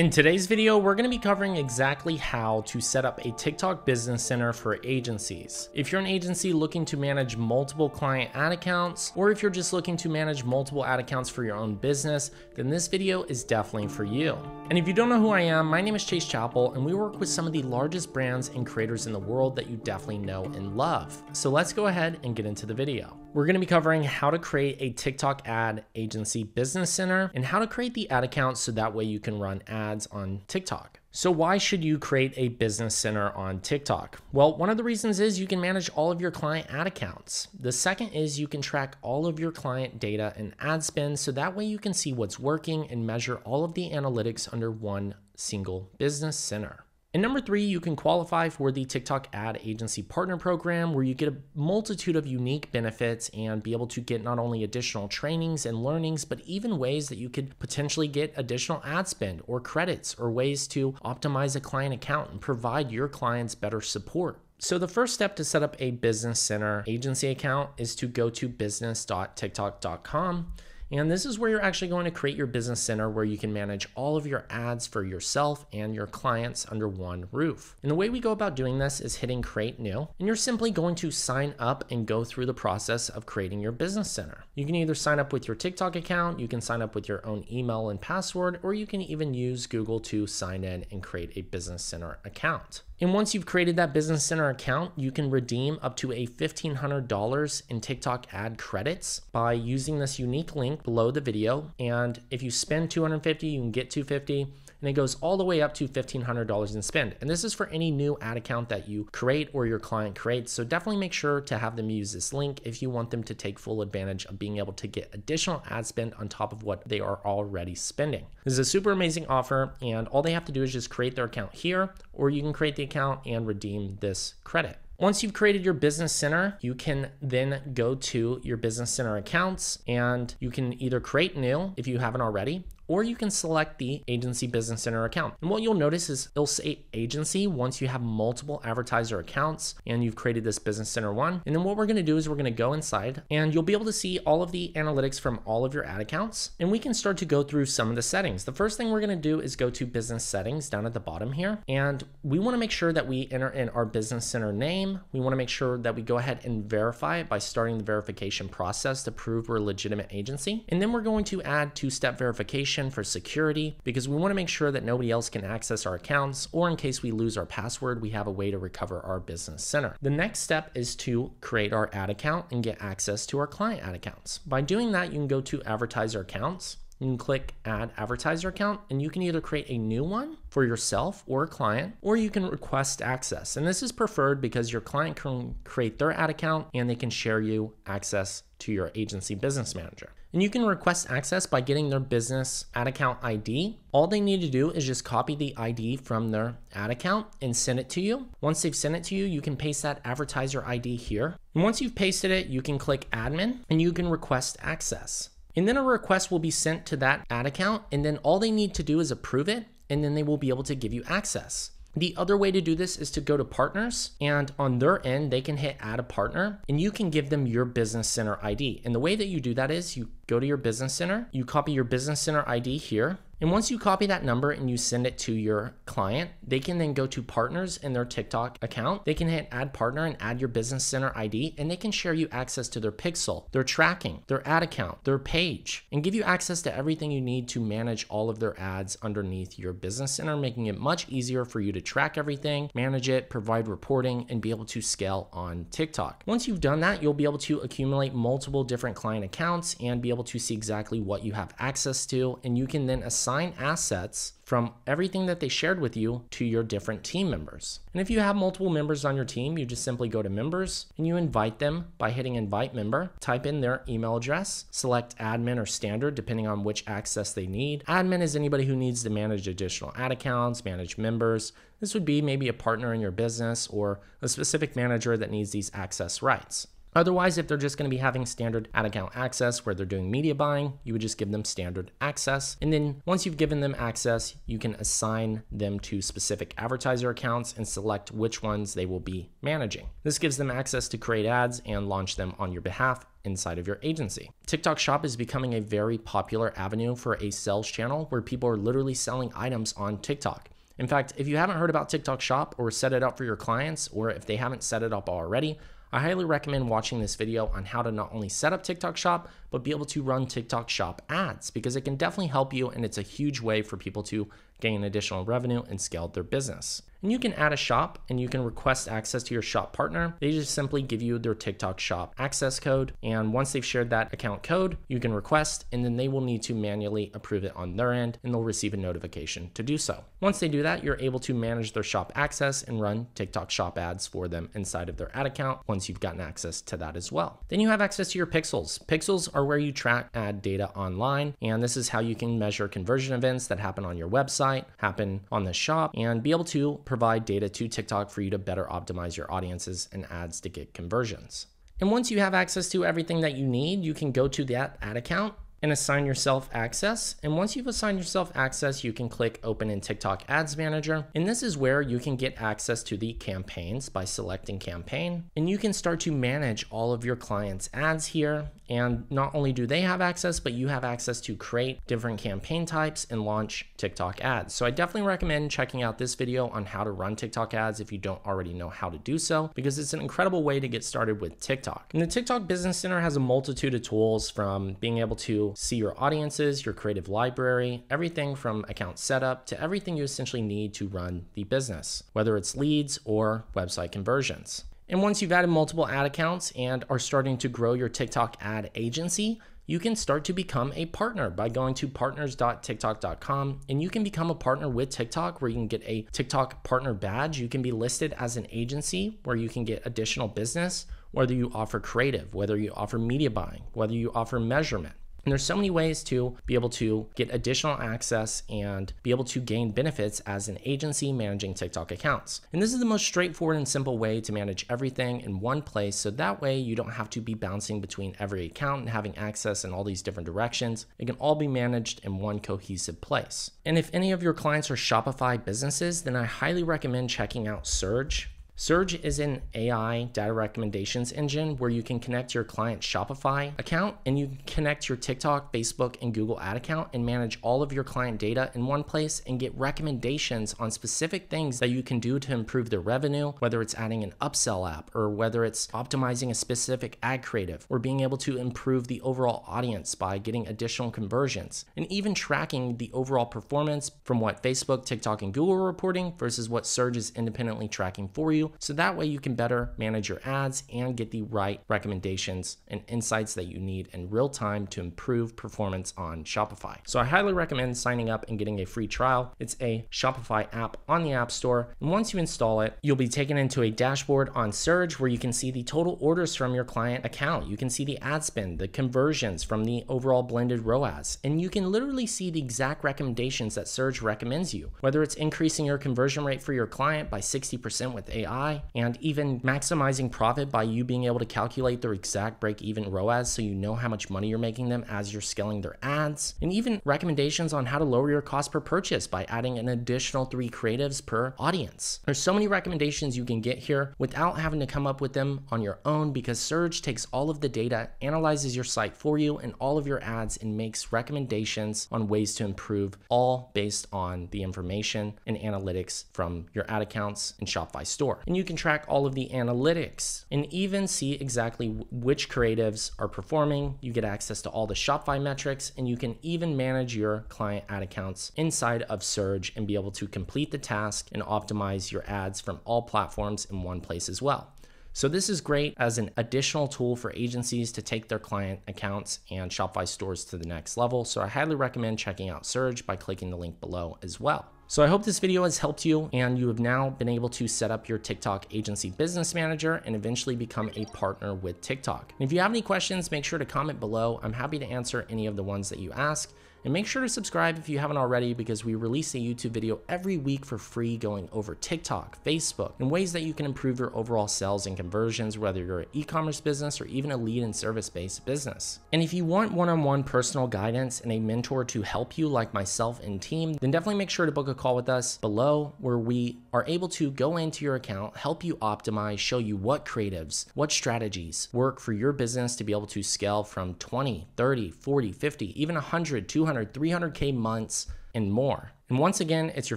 In today's video, we're going to be covering exactly how to set up a TikTok business center for agencies. If you're an agency looking to manage multiple client ad accounts, or if you're just looking to manage multiple ad accounts for your own business, then this video is definitely for you. And if you don't know who I am, my name is Chase Chappell, and we work with some of the largest brands and creators in the world that you definitely know and love. So let's go ahead and get into the video. We're going to be covering how to create a TikTok ad agency business center and how to create the ad account so that way you can run ads on TikTok. So why should you create a business center on TikTok? Well, one of the reasons is you can manage all of your client ad accounts. The second is you can track all of your client data and ad spend, so that way you can see what's working and measure all of the analytics under one single business center. And number three, you can qualify for the TikTok Ad Agency Partner Program, where you get a multitude of unique benefits and be able to get not only additional trainings and learnings, but even ways that you could potentially get additional ad spend or credits or ways to optimize a client account and provide your clients better support. So the first step to set up a business center agency account is to go to business.tiktok.com. And this is where you're actually going to create your business center where you can manage all of your ads for yourself and your clients under one roof. And the way we go about doing this is hitting create new, and you're simply going to sign up and go through the process of creating your business center. You can either sign up with your TikTok account, you can sign up with your own email and password, or you can even use Google to sign in and create a business center account. And once you've created that business center account, you can redeem up to a $1,500 in TikTok ad credits by using this unique link below the video. And if you spend $250, you can get $250, and it goes all the way up to $1,500 in spend. And this is for any new ad account that you create or your client creates. So definitely make sure to have them use this link if you want them to take full advantage of being able to get additional ad spend on top of what they are already spending. This is a super amazing offer, and all they have to do is just create their account here, or you can create the account and redeem this credit. Once you've created your business center, you can then go to your business center accounts, and you can either create new if you haven't already, or you can select the agency business center account. And what you'll notice is it'll say agency once you have multiple advertiser accounts and you've created this business center one. And then what we're gonna do is we're gonna go inside, and you'll be able to see all of the analytics from all of your ad accounts. And we can start to go through some of the settings. The first thing we're gonna do is go to business settings down at the bottom here. And we wanna make sure that we enter in our business center name. We wanna make sure that we go ahead and verify it by starting the verification process to prove we're a legitimate agency. And then we're going to add two-step verification for security, because we want to make sure that nobody else can access our accounts, or in case we lose our password, we have a way to recover our business center. The next step is to create our ad account and get access to our client ad accounts. By doing that, you can go to advertiser accounts, you can click add advertiser account, and you can either create a new one for yourself or a client, or you can request access. And this is preferred because your client can create their ad account and they can share you access to your agency business manager. And you can request access by getting their business ad account ID. All they need to do is just copy the ID from their ad account and send it to you. Once they've sent it to you, you can paste that advertiser ID here. And once you've pasted it, you can click admin and you can request access. And then a request will be sent to that ad account, and then all they need to do is approve it, and then they will be able to give you access. The other way to do this is to go to partners, and on their end, they can hit add a partner, and you can give them your business center ID. And the way that you do that is you go to your business center, you copy your business center ID here. And once you copy that number and you send it to your client, they can then go to partners in their TikTok account. They can hit add partner and add your business center ID, and they can share you access to their pixel, their tracking, their ad account, their page, and give you access to everything you need to manage all of their ads underneath your business center, making it much easier for you to track everything, manage it, provide reporting, and be able to scale on TikTok. Once you've done that, you'll be able to accumulate multiple different client accounts and be able to see exactly what you have access to, and you can then assign assets from everything that they shared with you to your different team members. And if you have multiple members on your team, you just simply go to members and you invite them by hitting invite member, type in their email address, select admin or standard, depending on which access they need. Admin is anybody who needs to manage additional ad accounts, manage members. This would be maybe a partner in your business or a specific manager that needs these access rights. Otherwise, if they're just going to be having standard ad account access where they're doing media buying, you would just give them standard access. And then once you've given them access, you can assign them to specific advertiser accounts and select which ones they will be managing. This gives them access to create ads and launch them on your behalf inside of your agency. TikTok Shop is becoming a very popular avenue for a sales channel where people are literally selling items on TikTok. In fact, if you haven't heard about TikTok Shop or set it up for your clients, or if they haven't set it up already, I highly recommend watching this video on how to not only set up TikTok Shop, but be able to run TikTok Shop ads, because it can definitely help you and it's a huge way for people to gain additional revenue and scale their business. And you can add a shop and you can request access to your shop partner. They just simply give you their TikTok Shop access code. And once they've shared that account code, you can request, and then they will need to manually approve it on their end, and they'll receive a notification to do so. Once they do that, you're able to manage their shop access and run TikTok Shop ads for them inside of their ad account once you've gotten access to that as well. Then you have access to your pixels. Pixels are where you track ad data online. And this is how you can measure conversion events that happen on your website, happen on the shop, and be able to provide data to TikTok for you to better optimize your audiences and ads to get conversions. And once you have access to everything that you need, you can go to that ad account and assign yourself access. And once you've assigned yourself access, you can click open in TikTok Ads Manager. And this is where you can get access to the campaigns by selecting campaign. And you can start to manage all of your clients' ads here. And not only do they have access, but you have access to create different campaign types and launch TikTok ads. So I definitely recommend checking out this video on how to run TikTok ads if you don't already know how to do so, because it's an incredible way to get started with TikTok. And the TikTok Business Center has a multitude of tools, from being able to see your audiences, your creative library, everything from account setup to everything you essentially need to run the business, whether it's leads or website conversions. And once you've added multiple ad accounts and are starting to grow your TikTok ad agency, you can start to become a partner by going to partners.tiktok.com, and you can become a partner with TikTok, where you can get a TikTok partner badge. You can be listed as an agency where you can get additional business, whether you offer creative, whether you offer media buying, whether you offer measurement. And there's so many ways to be able to get additional access and be able to gain benefits as an agency managing TikTok accounts. And this is the most straightforward and simple way to manage everything in one place. So that way you don't have to be bouncing between every account and having access in all these different directions. It can all be managed in one cohesive place. And if any of your clients are Shopify businesses, then I highly recommend checking out Surge. Surge is an AI data recommendations engine where you can connect your client's Shopify account, and you can connect your TikTok, Facebook, and Google ad account and manage all of your client data in one place and get recommendations on specific things that you can do to improve their revenue, whether it's adding an upsell app, or whether it's optimizing a specific ad creative, or being able to improve the overall audience by getting additional conversions, and even tracking the overall performance from what Facebook, TikTok, and Google are reporting versus what Surge is independently tracking for you. So that way you can better manage your ads and get the right recommendations and insights that you need in real time to improve performance on Shopify. So I highly recommend signing up and getting a free trial. It's a Shopify app on the App Store. And once you install it, you'll be taken into a dashboard on Surge where you can see the total orders from your client account. You can see the ad spend, the conversions from the overall blended ROAS, and you can literally see the exact recommendations that Surge recommends you, whether it's increasing your conversion rate for your client by 60% with AI, and even maximizing profit by you being able to calculate their exact break-even ROAS so you know how much money you're making them as you're scaling their ads, and even recommendations on how to lower your cost per purchase by adding an additional 3 creatives per audience. There's so many recommendations you can get here without having to come up with them on your own, because Surge takes all of the data, analyzes your site for you and all of your ads, and makes recommendations on ways to improve, all based on the information and analytics from your ad accounts and Shopify store. And you can track all of the analytics and even see exactly which creatives are performing. You get access to all the Shopify metrics, and you can even manage your client ad accounts inside of Surge and be able to complete the task and optimize your ads from all platforms in one place as well. So this is great as an additional tool for agencies to take their client accounts and Shopify stores to the next level. So I highly recommend checking out Surge by clicking the link below as well. So I hope this video has helped you and you have now been able to set up your TikTok agency business manager and eventually become a partner with TikTok. And if you have any questions, make sure to comment below. I'm happy to answer any of the ones that you ask. And make sure to subscribe if you haven't already, because we release a YouTube video every week for free going over TikTok, Facebook, and ways that you can improve your overall sales and conversions, whether you're an e-commerce business or even a lead and service-based business. And if you want one-on-one personal guidance and a mentor to help you like myself and team, then definitely make sure to book a call with us below, where we are able to go into your account, help you optimize, show you what creatives, what strategies work for your business to be able to scale from 20, 30, 40, 50, even 100, 200, 300K months and more. And once again, it's your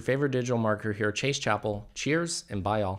favorite digital marketer here, Chase Chappell. Cheers and bye all.